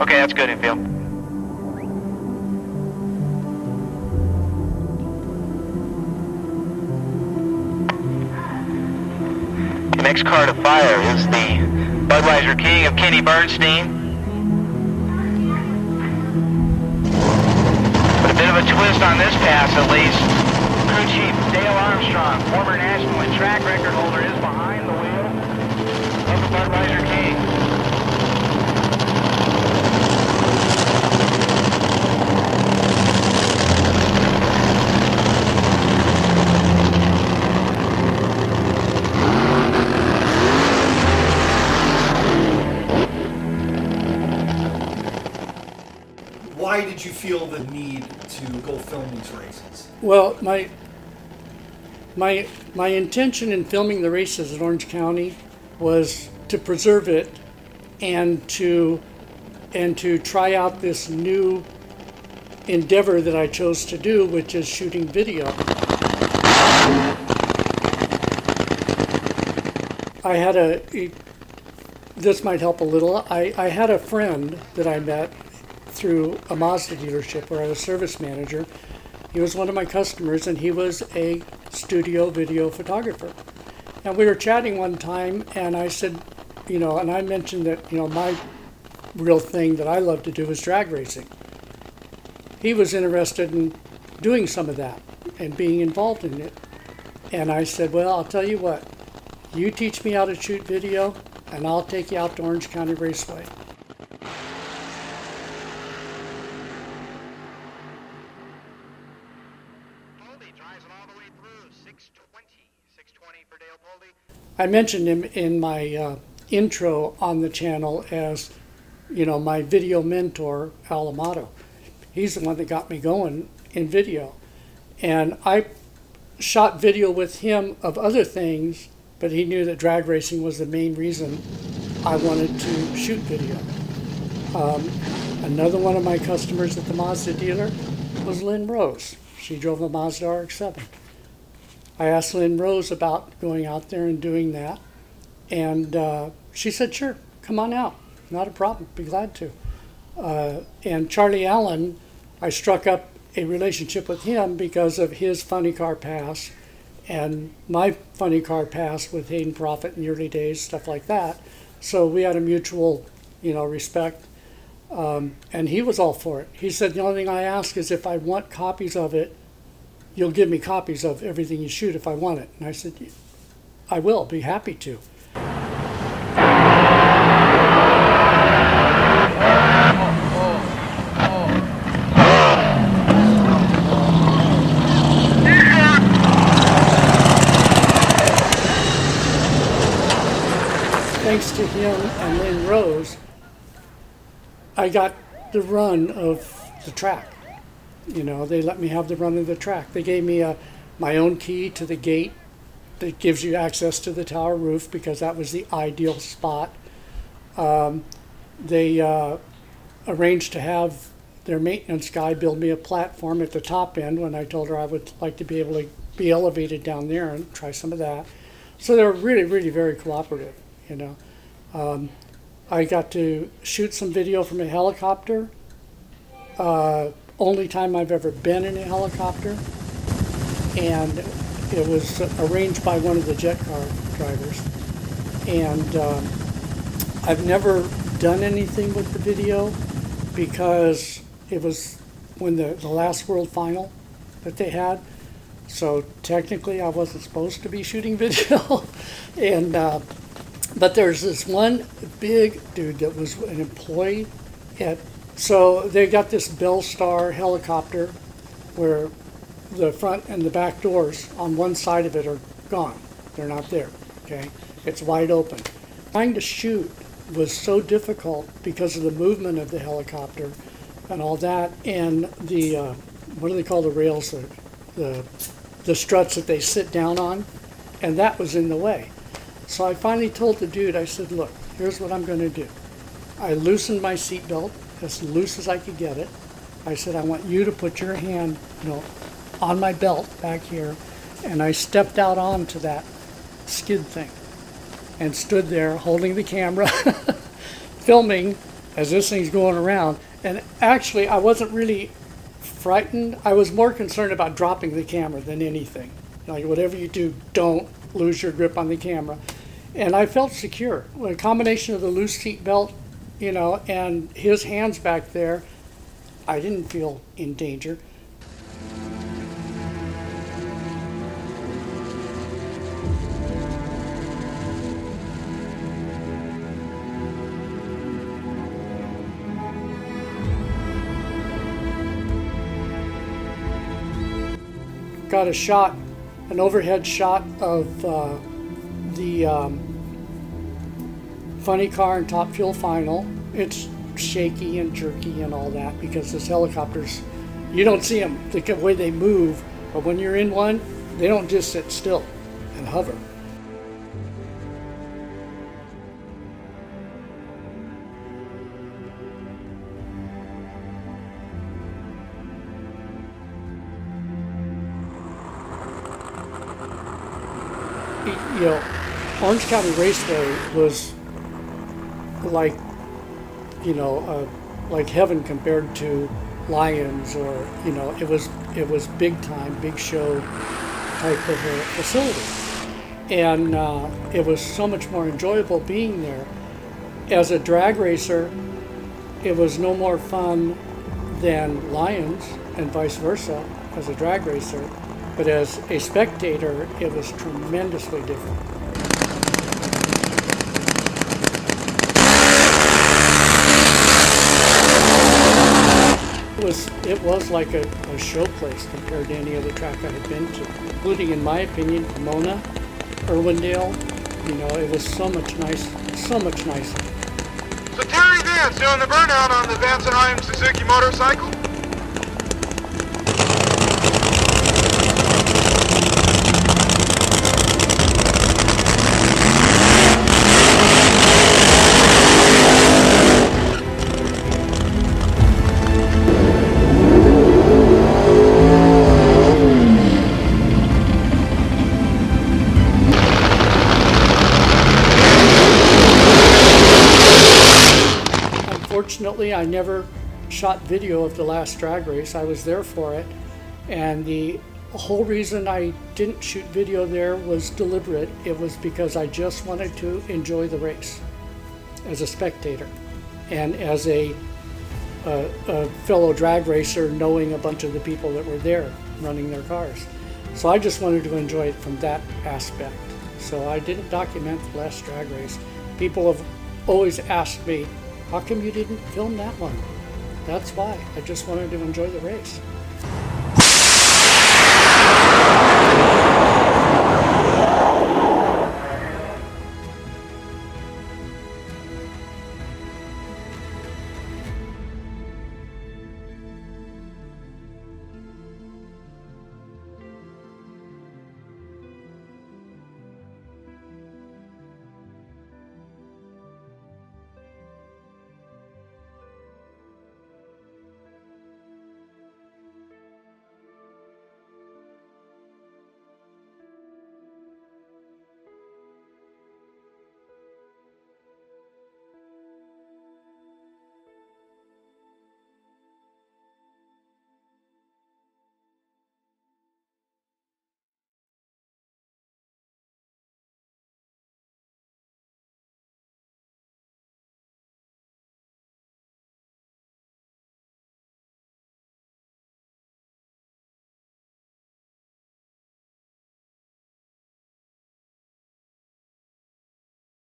Okay, that's good, infield. The next car to fire is the Budweiser King of Kenny Bernstein. With a bit of a twist on this pass, at least. Crew Chief Dale Armstrong, former national and track record holder, is behind the wheel of the Budweiser King. Why did you feel the need to go film these races? Well, my intention in filming the races in Orange County was to preserve it and to try out this new endeavor that I chose to do, which is shooting video. I had this might help a little. I had a friend that I met through a Mazda dealership where I was service manager. He was one of my customers and he was a studio video photographer. And we were chatting one time and I said, you know, and I mentioned that, you know, my real thing that I love to do is drag racing. He was interested in doing some of that and being involved in it. And I said, well, I'll tell you what, you teach me how to shoot video and I'll take you out to Orange County Raceway. I mentioned him in my intro on the channel as, you know, my video mentor, Al Amato. He's the one that got me going in video. And I shot video with him of other things, but he knew that drag racing was the main reason I wanted to shoot video. Another one of my customers at the Mazda dealer was Lynn Rose. She drove a Mazda RX-7. I asked Lynn Rose about going out there and doing that, and she said, sure, come on out, not a problem, be glad to. And Charlie Allen, I struck up a relationship with him because of his funny car pass and my funny car pass with Hayden Prophet in the early days, stuff like that. So we had a mutual, you know, respect, and he was all for it. He said, the only thing I ask is if I want copies of it, you'll give me copies of everything you shoot if I want it. And I said, I will, be happy to. Thanks to him and Lynn Rose, I got the run of the track. You know, they let me have the run of the track. They gave me my own key to the gate that gives you access to the tower roof because that was the ideal spot. They arranged to have their maintenance guy build me a platform at the top end when I told her I would like to be able to be elevated down there and try some of that. So they were really, really very cooperative, you know. I got to shoot some video from a helicopter. Only time I've ever been in a helicopter, and it was arranged by one of the jet car drivers. And I've never done anything with the video because it was when the last World Final that they had, so technically I wasn't supposed to be shooting video. And but there's this one big dude that was an employee at. So they got this Bell Star helicopter where the front and the back doors on one side of it are gone. They're not there, okay? It's wide open. Trying to shoot was so difficult because of the movement of the helicopter and all that, and the, what do they call the rails, the struts that they sit down on, and that was in the way. So I finally told the dude, I said, look, here's what I'm gonna do. I loosened my seatbelt as loose as I could get it. I said, I want you to put your hand, you know, on my belt back here. And I stepped out onto that skid thing and stood there holding the camera, filming as this thing's going around. And actually, I wasn't really frightened. I was more concerned about dropping the camera than anything. Like, whatever you do, don't lose your grip on the camera. And I felt secure. A combination of the loose seat belt, you know, and his hands back there, I didn't feel in danger. Got a shot, an overhead shot of the funny car and top fuel final. It's shaky and jerky and all that because those helicopters, you don't see them the way they move, but when you're in one, they don't just sit still and hover. You know, Orange County Raceway was like, you know, like heaven compared to Lions, or, you know, it was big time, big show type of a facility, and it was so much more enjoyable being there. As a drag racer, it was no more fun than Lions, and vice versa as a drag racer. But as a spectator, it was tremendously different. It was like a showplace compared to any other track I had been to, including, in my opinion, Pomona, Irwindale. You know, it was so much nicer, so much nicer. So Terry Vance doing the burnout on the Vance and I.M. Suzuki motorcycle. Fortunately, I never shot video of the last drag race. I was there for it, and the whole reason I didn't shoot video there was deliberate. It was because I just wanted to enjoy the race as a spectator, and as a fellow drag racer, knowing a bunch of the people that were there running their cars. So I just wanted to enjoy it from that aspect. So I didn't document the last drag race. People have always asked me, how come you didn't film that one? That's why. I just wanted to enjoy the race.